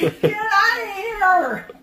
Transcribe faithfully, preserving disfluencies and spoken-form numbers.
Get out of here!